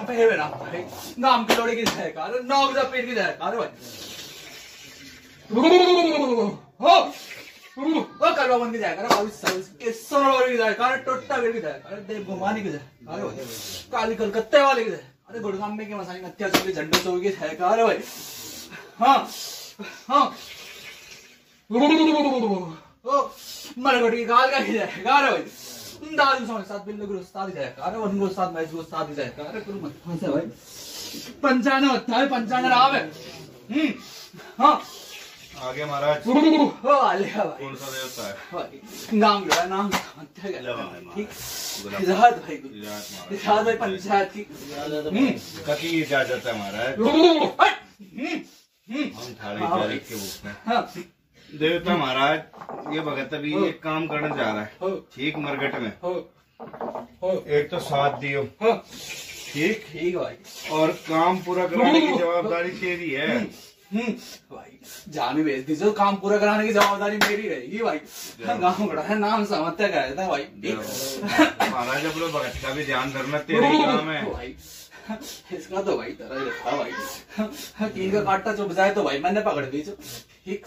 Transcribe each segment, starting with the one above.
नाम पे है ना भाई, नाम के लोड़े की सरकार, नाम का पेट की सरकार भाई, करवावन की जाएगा, टोटा पेड़ की जाएगा, अरे देव भवानी की जाएगा, काली कलकत्ते वाले की जाएगा, अरे गुड़गाम में मसाई नत्या चौकी झंडो चौकी सरकार भाई। हाँ हाँ मरघट की कालका की जाएगा, अरे भाई दादू स्वामी साथ बिल्लो गुरु साथ जाएगा, अरे वन गुरु साथ मैच गुरु साथ जाएगा, अरे गुरु मत फंसे भाई, पंचानन होता है पंचानन राव है। हाँ आगे महाराज हो आले भाई, कौन सा देवता है भाई, नाम लो नाम ठीक है, इजाजत भाई इजाजत भाई पंचायत की ककी इजाजत है महाराज, हम थाली जारी के भूख में। हाँ देवता महाराज ये भगत अभी एक काम करने जा रहा है, ठीक मरघट में एक तो साथ दियो, ठीक ठीक भाई, और काम पूरा कराने की जवाबदारी तेरी है भाई, जान भेज दीजिए, काम पूरा कराने की जवाबदारी मेरी रहेगी भाई, गाँव बड़ा है नाम समझते गए था भाई महाराज, अब लोग भगत का भी ध्यान धरना तेरे काम है भाई, इसका तो भाई तरह रखा भाई, कील का काटा जो बजाए तो भाई मैंने पकड़ ली जो, ठीक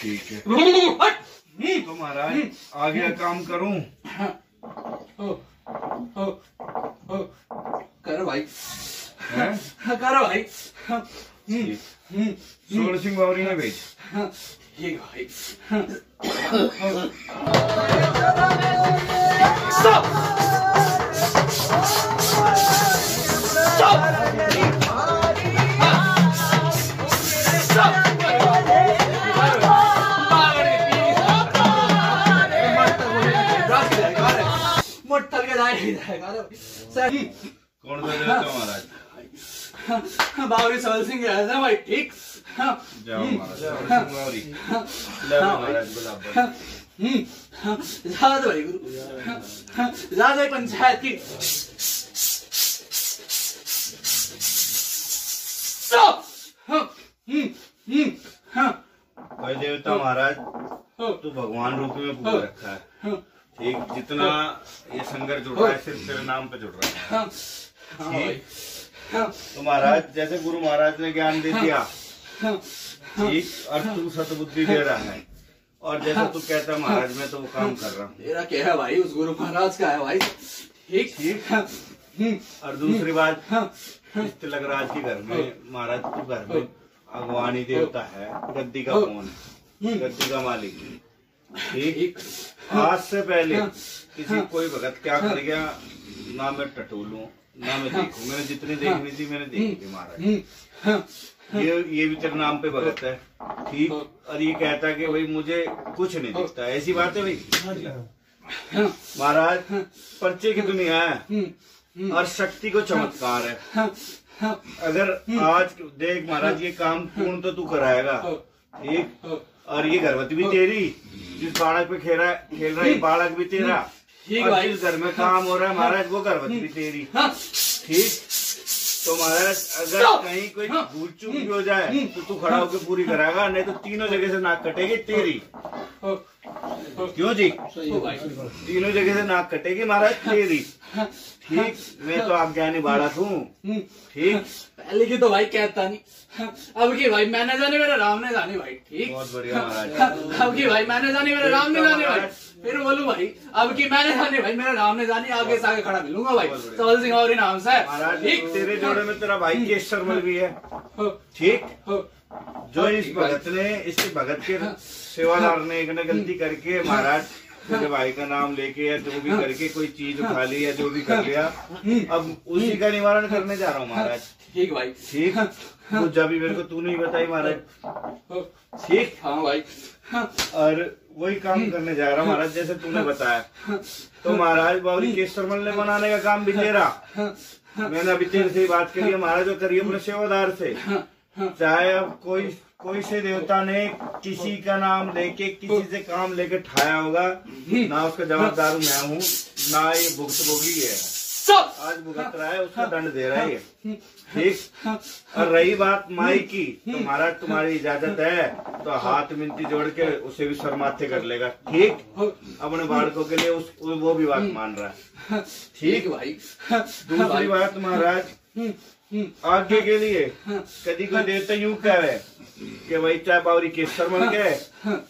ठीक है तो महाराज आगे काम करूं करो भाई करो भाई, सूरज सिंह बावरी ने भेज, ठीक भाई कौन सा देवता महाराज, बावरी सवल सिंह राजा भाई, ठीक जाओ महाराज बावरी महाराज भाई गुरु राजा पंचायत की देवता महाराज तू भगवान रूप में पूरा रखा है, ठीक जितना ये संघर्ष जुड़ रहा है सिर्फ तेरे नाम पे जुड़ रहा है, तो महाराज जैसे गुरु महाराज ने ज्ञान दे दिया, ठीक और तू सतबुद्धि दे रहा है, और जैसा तू कहता महाराज मैं तो वो काम कर रहा हूँ, तेरा क्या है भाई उस गुरु महाराज का है भाई, ठीक ठीक। और दूसरी बात तिलक राज के घर में महाराज तू घर में अगवानी देवता है, गद्दी का कौन है, गद्दी का मालिक, ठीक आज से पहले किसी कोई भगत क्या कर गया ना मैं टटोलू ना मैं देखू, मैंने जितनी देखनी थी मैंने देखी थी महाराज, ये भी तेरे नाम पे भगत है, ठीक और ये कहता है कि भाई मुझे कुछ नहीं दिखता, ऐसी बात है भाई महाराज, पर्चे की दुनिया है और शक्ति को चमत्कार है, अगर आज देख महाराज ये काम पूर्ण तो तू कराएगा, ठीक और ये गर्भवती भी तेरी, जिस बालक पे खेल रहा है बालक भी तेरा, और जिस घर में काम हो रहा है महाराज वो गर्भवती भी तेरी, ठीक तो महाराज अगर कहीं कोई भूल चूक भी हो जाए तो तू खड़ा होकर पूरी कराएगा, नहीं तो तीनों जगह से नाक कटेगी तेरी, क्यों जी तीनों जगह से नाक कटेगी महाराज तेरी, ठीक मैं तो आप ज्ञानी बालक हूँ, ठीक पहले की तो भाई कहता नहीं, अब की भाई मैंने जाने मेरा राम ने जाने भाई, ठीक बहुत बढ़िया महाराज, अब की भाई मैंने जाने मेरा राम ने जाने भाई, फिर बोलू भाई अब की मैंने जाने भाई मेरा राम ने जाने, आगे से आगे खड़ा मिलूंगा भाई सवल सिंह और नाम से महाराज, ठीक तेरे जोड़े में तेरा भाई केसरमल भी है, ठीक जो इस भगत ने इसके भगत के सेवादार ने एक ने गलती करके महाराज तेरे भाई का नाम लेके या जो भी करके कोई चीज उठा ली या जो भी कर लिया, अब उसी का निवारण करने जा रहा हूँ महाराज, ठीक भाई ठीक तो जब भी मेरे को तू नहीं बताई महाराज, ठीक हाँ भाई और वही काम करने जा रहा हूँ महाराज जैसे तूने बताया, तो महाराज बावरी केसरमल ने बनाने का काम भी तेरा, मैंने अभी तेरे से बात करी है महाराज, और करिए अपने सेवादार से, चाहे अब कोई से देवता ने किसी का नाम लेके किसी से काम लेके ठाया होगा ना उसका जवाबदार मैं हूँ ना ये भुगतभोगी है, आज भुगत रहा है उसका दंड दे रहा है। ठीक, और रही बात माई की, तो महाराज तुम्हारी इजाजत है तो हाथ मिनती जोड़ के उसे भी शर्माते कर लेगा। ठीक, अपने बालकों के लिए उस वो भी बात मान रहा है। ठीक भाई, दूसरी बात महाराज आगे के लिए कदी को देते यूं कह रहे कि भाई चाहे बावरी केसरमल के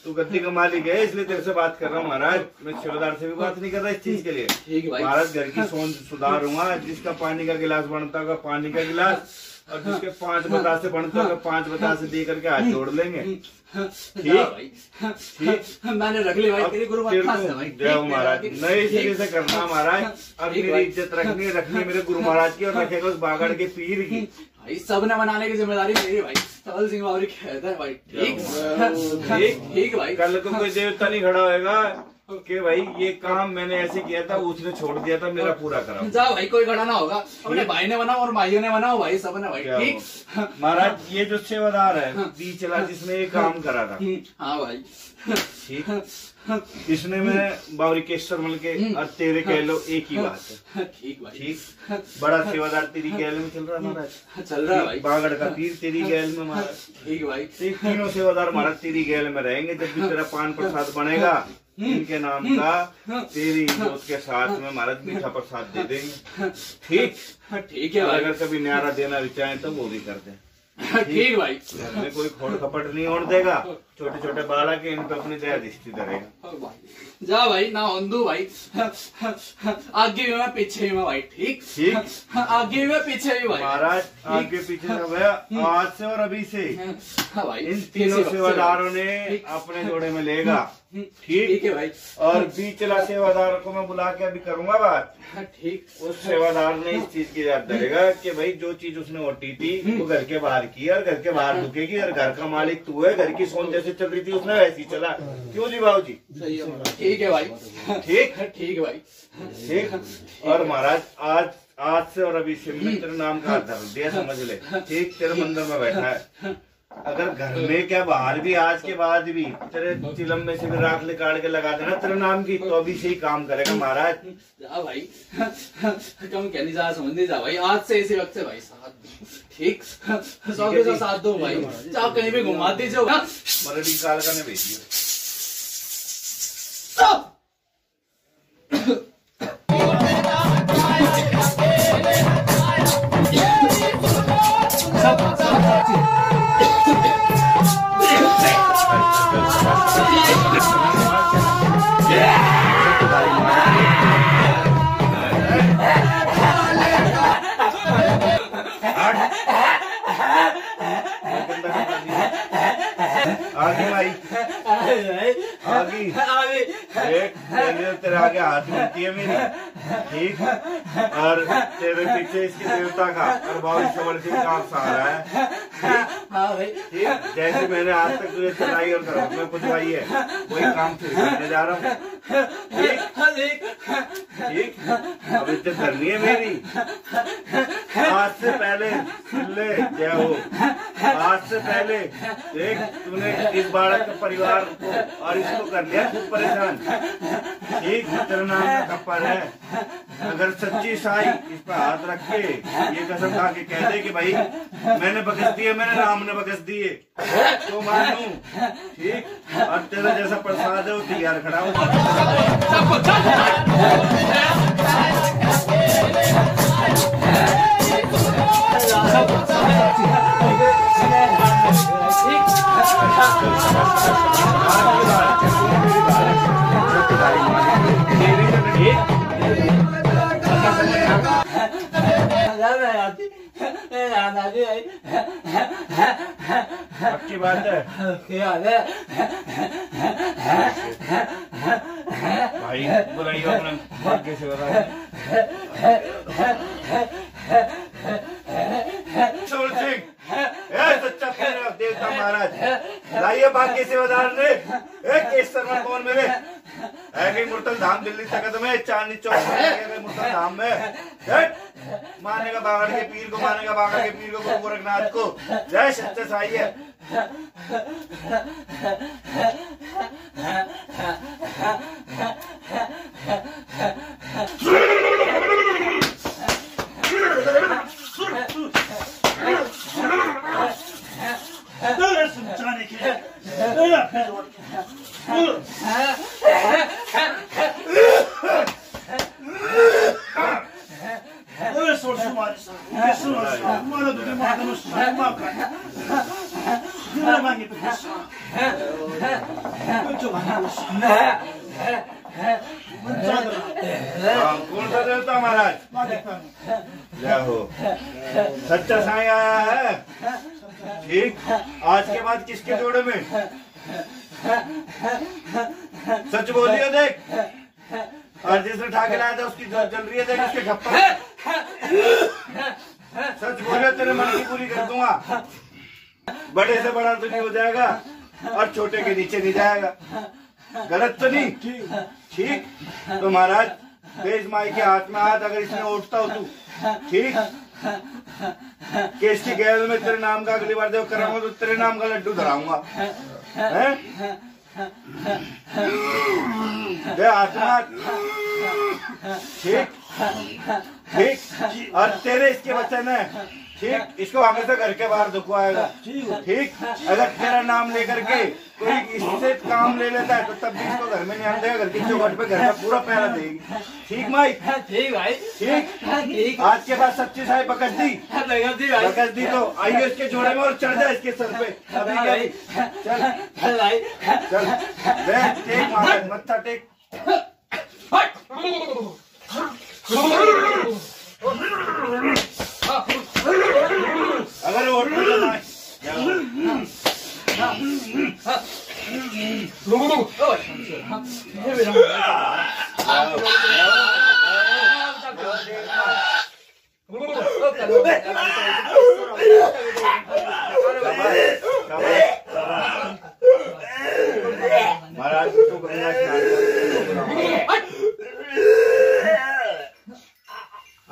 तू गद्दी का मालिक है इसलिए तेरे से बात कर रहा हूँ महाराज, मैं सेवादार से भी बात नहीं कर रहा इस चीज के लिए। महाराज घर की सोच सुधारूंगा, जिसका पानी का गिलास बनता होगा पानी का गिलास और जिसके 5 बतासे बनते होगा 5 बतासे दे करके हाथ जोड़ लेंगे। ठीक, मैंने रख ले भाई तेरी गुरु महाराज, नए तरीके से करना महाराज, और मेरी इज्जत रखनी रखनी मेरे गुरु महाराज की और रखेगा उस बागड़ के पीर की। भाई सबने मनाने की जिम्मेदारी मेरी भाई, केसरमल सिंह बावरी कहता है भाई। ठीक ठीक भाई, कल को कोई देवता नहीं खड़ा होगा कि भाई ये काम मैंने ऐसे किया था उसने छोड़ दिया था, मेरा पूरा कराओ। जा भाई कोई खड़ा ना होगा, अपने भाई ने बनाओ और माइयों ने बनाओ भाई, सबने भाई। ठीक महाराज, ये जो सेवादार है बीचला जिसने ये काम करा था, हाँ भाई ठीक, इसने मैं बावरी केसरमल के और तेरे कह लो एक ही बात है। ठीक भाई, ठीक बड़ा सेवादार तेरी गैल में चल रहा महाराज, चल रहा भाई बागड़ का पीर तेरी गैल में महाराज। ठीक भाई, तीनों सेवादार महाराज तेरी गैल में रहेंगे, जब भी तेरा पान प्रसाद बनेगा इनके नाम का तेरी इज्जत के साथ में महाराज मीठा प्रसाद दे देंगे। ठीक ठीक है, अगर कभी न्यारा देना भी चाहे तो वो भी कर दें। ठीक भाई, हमें कोई खोड़ खपट नहीं होने देगा, छोटे छोटे बालक है इन पे अपनी दया दृष्टि करेगा। जा भाई ना अंधू भाई, आगे भी मैं पीछे भी मैं भाई। ठीक ठीक, आगे भी पीछे भी भाई महाराज, आगे पीछे सब है, आज से और अभी से इन तीनों सेवादारों ने अपने जोड़े में लेगा। ठीक है भाई, और बीचला सेवादार को मैं बुला के अभी करूंगा बात। ठीक, उस सेवादार ने इस चीज की याद करेगा कि भाई जो चीज उसने ओटी थी वो घर के बाहर की और घर के बाहर रुकेगी, और घर का मालिक तू है, घर की सोच जैसे चल रही थी उसने वैसी चला। क्यों जी बाबू जी? ठीक है भाई, ठीक ठीक भाई ठीक। और महाराज आज से और अभी से तेरे नाम का आधार दिया समझ ले। ठीक, तेरे मंदिर में बैठा है, अगर घर में क्या बाहर भी आज के बाद भी तेरे चिलम में से भी राख निकाल के लगा देना तेरे नाम की, तो अभी से ही काम करेगा महाराज। जा भाई, कम कहने जा समझने जा भाई, आज से इसी वक्त से भाई साथ। ठीक, सौ के सौ साथ दो भाई, चाहे कहीं भी घुमा दीजिए। मरघट कालका ने भेजी है। आगे भाई, आगे आगे देख तेरे आगे हाथ मिलती है मेरी। ठीक, और तेरे पीछे इसकी देवता का और बावरी केसरमल सिंह का सहारा है। ठीक, जैसे मैंने आज तक तुझे चलाई और घर में पुजवाई है वही काम फिर करने जा रहा हूँ। ठीक ठीक, अब इतनी करनी है मेरी। आज से पहले ले जय हो, आज से पहले देख तूने इस बालक के परिवार को और इसको कर लिया खूब परेशान। ठीक, तेरा नाम का कप्पर है, अगर सच्ची साई इस पर हाथ रख के ये कसम खा के कह दे कि भाई मैंने बकस दिए, मैंने राम ने बकस दिए तो मानू। ठीक, और तेरा जैसा प्रसाद है वो तैयार खड़ा आपकी बात है क्या है भाई? बुराई अपने भाग्य से हो रहा है। सच्चा प्यारा देवता महाराज लाइए भाग्य सेवादार ने केसरमल कौन मेरे मुर्तल धाम दिल्ली तक में चांदनी चौक मुर्तल धाम में मानेगा बागड़ के पीर को, मानेगा बागड़ के पीर को गुरु गोरखनाथ को। जय सच्चा साई है। समझाने के कौन सा देवता महाराज ले हो सच्चा साईं आया है। ठीक, आज के बाद किसके जोड़े में? सच बोलिए। देख और जिसने ठाके लाया था उसकी जल रही है। देख उसके खप्पर। सच बोलिए, तेरे मन की पूरी कर दूंगा। बड़े से बड़ा तो नहीं हो जाएगा और छोटे के नीचे नहीं जाएगा। गलत तो नहीं? ठीक। तो महाराज तेज माई के हाथ में हाथ अगर इसमें उठता हो तू, ठीक, केस की गैल में तेरे नाम का अगली बार देव कराऊंगा तो तेरे नाम का लड्डू धराऊंगा। ठीक ठीक। और तेरे इसके वचन है, ठीक, इसको आगे से घर के बाहर दुखवाएगा। ठीक, अगर तेरा नाम लेकर के कोई इससे काम ले लेता है तो तब भी इसको घर में नहीं आने देगा। घर की चौखट पे घर में पूरा पहरा देगी। ठीक माई? ठीक भाई। ठीक, आज के बाद सच्ची साई पकड़ दी। पकड़ दी तो आइए इसके जोड़े में और चढ़ जाए इसके सर पे। अभी चल चल भाई चल। टेक महाराज मत्था टेक। अगर और महाराज को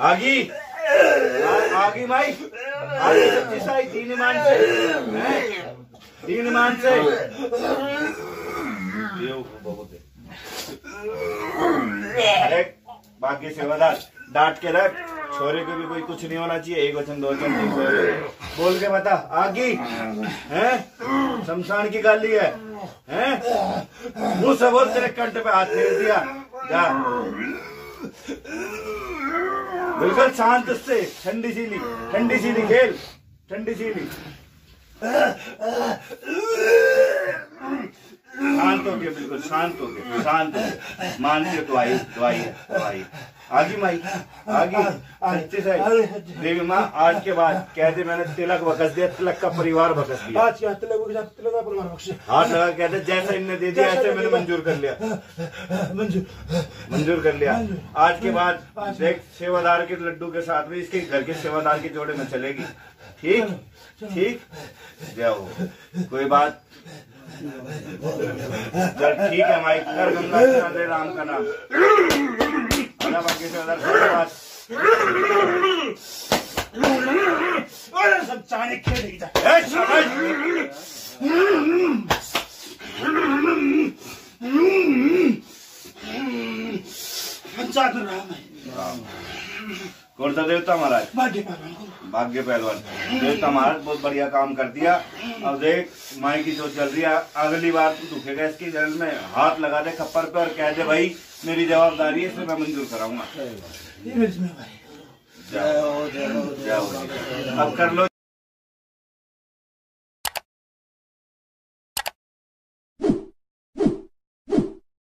आगी आगी माई आगे सच्ची साई तीन ईमान से बाकी सेवादार डांट के रख। छोरे को भी कोई कुछ नहीं होना चाहिए। एक वचन दो वचन बोल के बता। आगी है शमशान की गाली है मुंह से बोल। तेरे कंठ पे हाथ फेर दिया जा। बिल्कुल शांत से ठंडी सीली खेल। ठंडी सीली शांत हो गया। बिल्कुल शांत हो गया। मान के दवाई आगी माई आगी देवी माँ। आज के बाद कहते मैंने तिलक बकस दिया, तिलक का परिवार बकस दिया। आज हाथ लगा कहते जैसा इनने दे दिया ऐसे मैंने मंजूर कर लिया। आज के बाद देख सेवादार के लड्डू के साथ में इसके घर के सेवादार के जोड़े में चलेगी। ठीक जाओ कोई बात। चल ठीक है माई, कर गंगा राधे राम का नाम। बाकी से सब चाने खेल राम। कौन सा देवता महाराज? भाग्य पहलवान देवता महाराज बहुत बढ़िया काम कर दिया। अब देख माई की जो चल रही है, अगली बार तू दुखेगा इसकी जल में हाथ लगा दे खप्पर पे और कह दे भाई मेरी जवाबदारी है, इसमें मैं मंजूर कराऊंगा। अब कर लो।